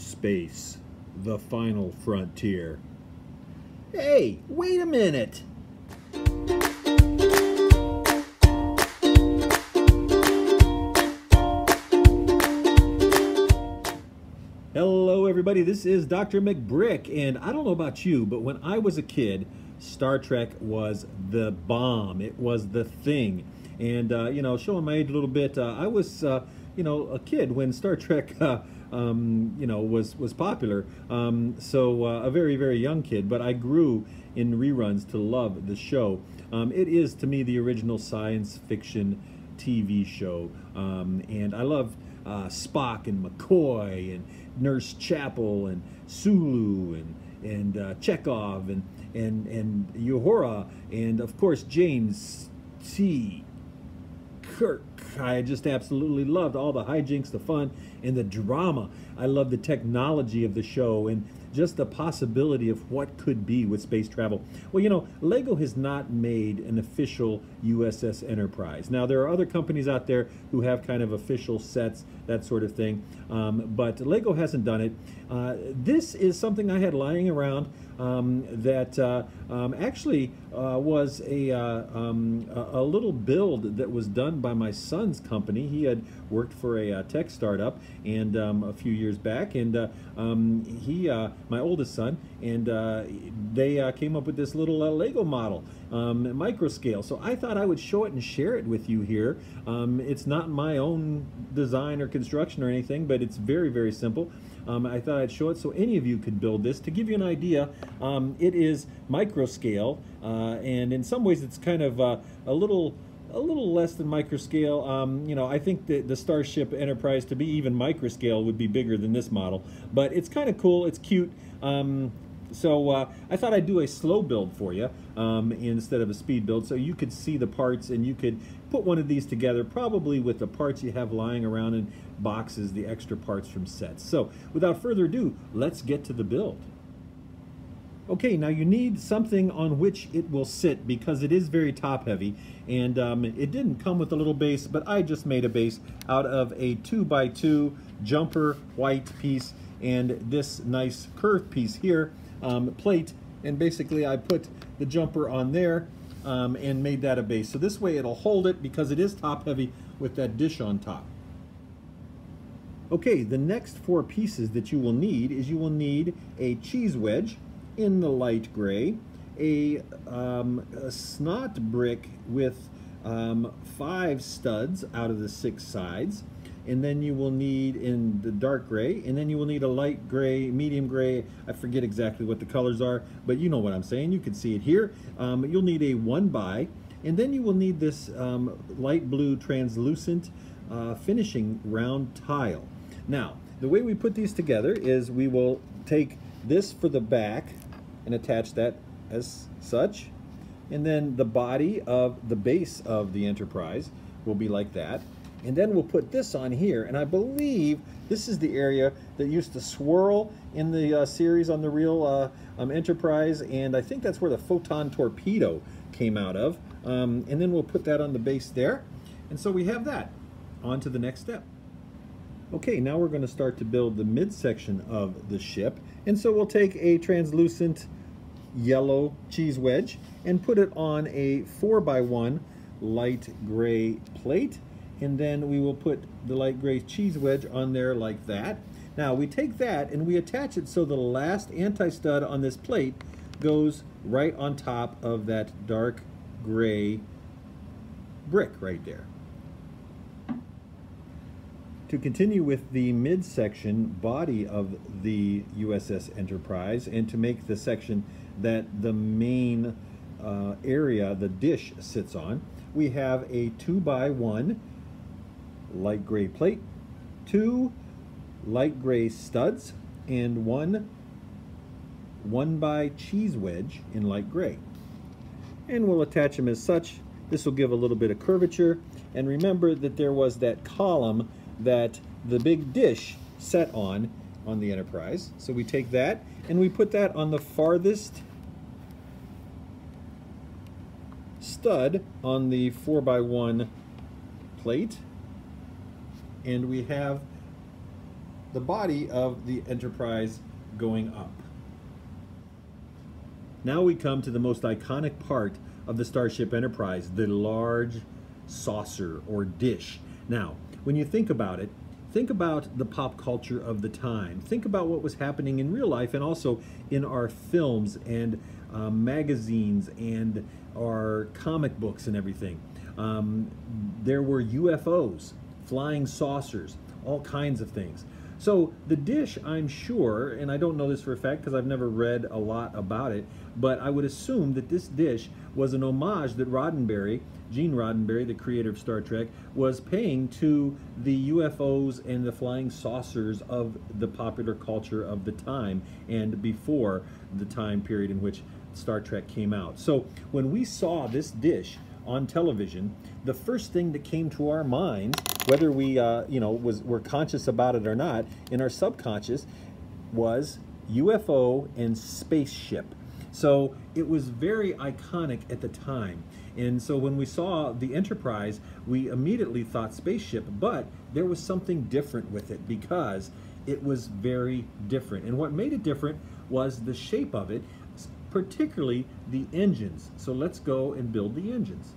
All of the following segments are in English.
Space, the final frontier. Hey, wait a minute! Hello everybody, this is Dr. McBrick, and I don't know about you, but when I was a kid, Star Trek was the bomb. It was the thing. And, you know, showing my age a little bit, I was, you know, a kid when Star Trek, you know, was popular. A very, very young kid, but I grew in reruns to love the show. It is, to me, the original science fiction TV show. And I loved Spock and McCoy and Nurse Chappell and Sulu and Chekhov and Uhura, and of course James T. Kirk. I just absolutely loved all the hijinks, the fun, and the drama. I loved the technology of the show and just the possibility of what could be with space travel. Well, you know, Lego has not made an official USS Enterprise. Now, there are other companies out there who have kind of official sets, that sort of thing, but Lego hasn't done it. This is something I had lying around that actually was a little build that was done by my son's company. He had worked for a tech startup and a few years back, and my oldest son, and they came up with this little Lego model, micro scale. So I thought I would show it and share it with you here. It's not my own design or construction or anything, but it's very, very simple. I thought I'd show it so any of you could build this. To give you an idea, it is micro scale, and in some ways it's kind of a little less than microscale. You know, I think that the Starship Enterprise, to be even microscale, would be bigger than this model. But it's kind of cool. It's cute. I thought I'd do a slow build for you instead of a speed build, so you could see the parts and you could put one of these together, probably with the parts you have lying around in boxes, the extra parts from sets. So without further ado, let's get to the build. Okay, now you need something on which it will sit, because it is very top heavy, and it didn't come with a little base, but I just made a base out of a 2x2 jumper white piece and this nice curved piece here, plate, and basically I put the jumper on there and made that a base. So this way it'll hold it, because it is top heavy with that dish on top. Okay, the next four pieces that you will need is you will need a cheese wedge in the light gray, a snot brick with 5 studs out of the 6 sides, and then you will need, in the dark gray, and then you will need a light gray, medium gray, I forget exactly what the colors are, but you know what I'm saying, you can see it here. You'll need a 1x, and then you will need this light blue translucent finishing round tile. Now, the way we put these together is we will take this for the back and attach that as such, and then the body of the base of the Enterprise will be like that, and then we'll put this on here, and I believe this is the area that used to swirl in the series on the real Enterprise, and I think that's where the photon torpedo came out of, and then we'll put that on the base there, and so we have that. On to the next step. Okay, now we're going to start to build the midsection of the ship, and so we'll take a translucent yellow cheese wedge and put it on a 4x1 light gray plate, and then we will put the light gray cheese wedge on there like that. Now we take that and we attach it so the last anti-stud on this plate goes right on top of that dark gray brick right there. To continue with the midsection body of the USS Enterprise, and to make the section that the main area, the dish, sits on, we have a 2x1 light gray plate, 2 light gray studs, and 1x cheese wedge in light gray. And we'll attach them as such. This will give a little bit of curvature, and remember that there was that column that the big dish set on the Enterprise. So we take that and we put that on the farthest stud on the 4x1 plate, and we have the body of the Enterprise going up. Now we come to the most iconic part of the Starship Enterprise, the large saucer or dish. Now, when you think about it, think about the pop culture of the time. Think about what was happening in real life and also in our films and magazines and our comic books and everything. There were UFOs, flying saucers, all kinds of things. So the dish, I'm sure, and I don't know this for a fact because I've never read a lot about it, but I would assume that this dish was an homage that Roddenberry, Gene Roddenberry, the creator of Star Trek, was paying to the UFOs and the flying saucers of the popular culture of the time and before the time period in which Star Trek came out. So when we saw this dish on television, the first thing that came to our mind, whether we were conscious about it or not, in our subconscious, was UFO and spaceship. So it was very iconic at the time. And so when we saw the Enterprise, we immediately thought spaceship, but there was something different with it because it was very different. And what made it different was the shape of it, particularly the engines. So let's go and build the engines.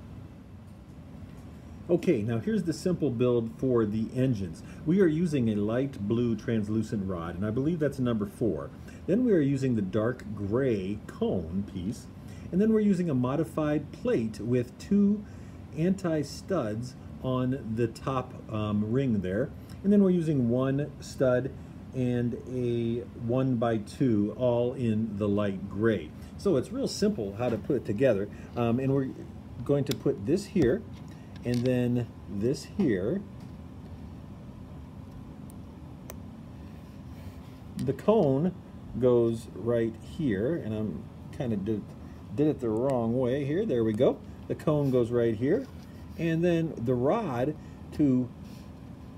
Okay, now here's the simple build for the engines. We are using a light blue translucent rod, and I believe that's number 4. Then we are using the dark gray cone piece, and then we're using a modified plate with 2 anti-studs on the top ring there, and then we're using 1 stud and a 1x2 all in the light gray. So it's real simple how to put it together, and we're going to put this here and then this here. The cone goes right here, and I'm kind of did it the wrong way here. There we go. The cone goes right here, and then the rod to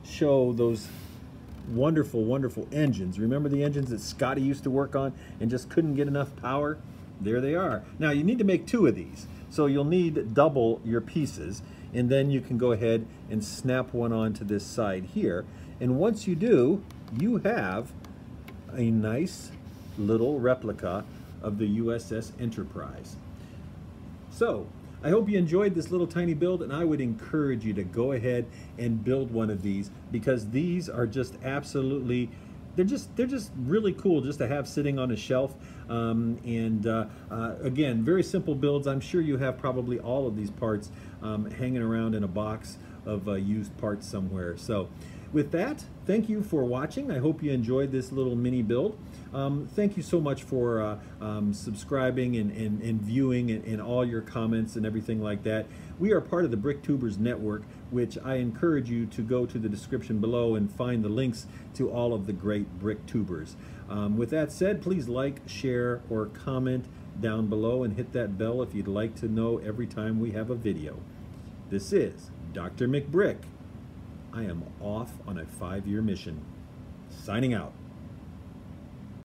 show those wonderful, wonderful engines. Remember the engines that Scotty used to work on and just couldn't get enough power? There they are. Now you need to make 2 of these, so you'll need double your pieces, and then you can go ahead and snap one onto this side here. And once you do, you have a nice little replica of the USS Enterprise. So I hope you enjoyed this little tiny build, and I would encourage you to go ahead and build one of these, because these are just absolutely, they're just really cool just to have sitting on a shelf. Again, very simple builds. I'm sure you have probably all of these parts hanging around in a box of used parts somewhere. So with that, thank you for watching. I hope you enjoyed this little mini build. Thank you so much for subscribing and viewing and all your comments and everything like that. We are part of the BrickTubers Network, which I encourage you to go to the description below and find the links to all of the great BrickTubers. With that said, please like, share, or comment down below and hit that bell if you'd like to know every time we have a video. This is Dr. McBrick. I am off on a 5-year mission. Signing out.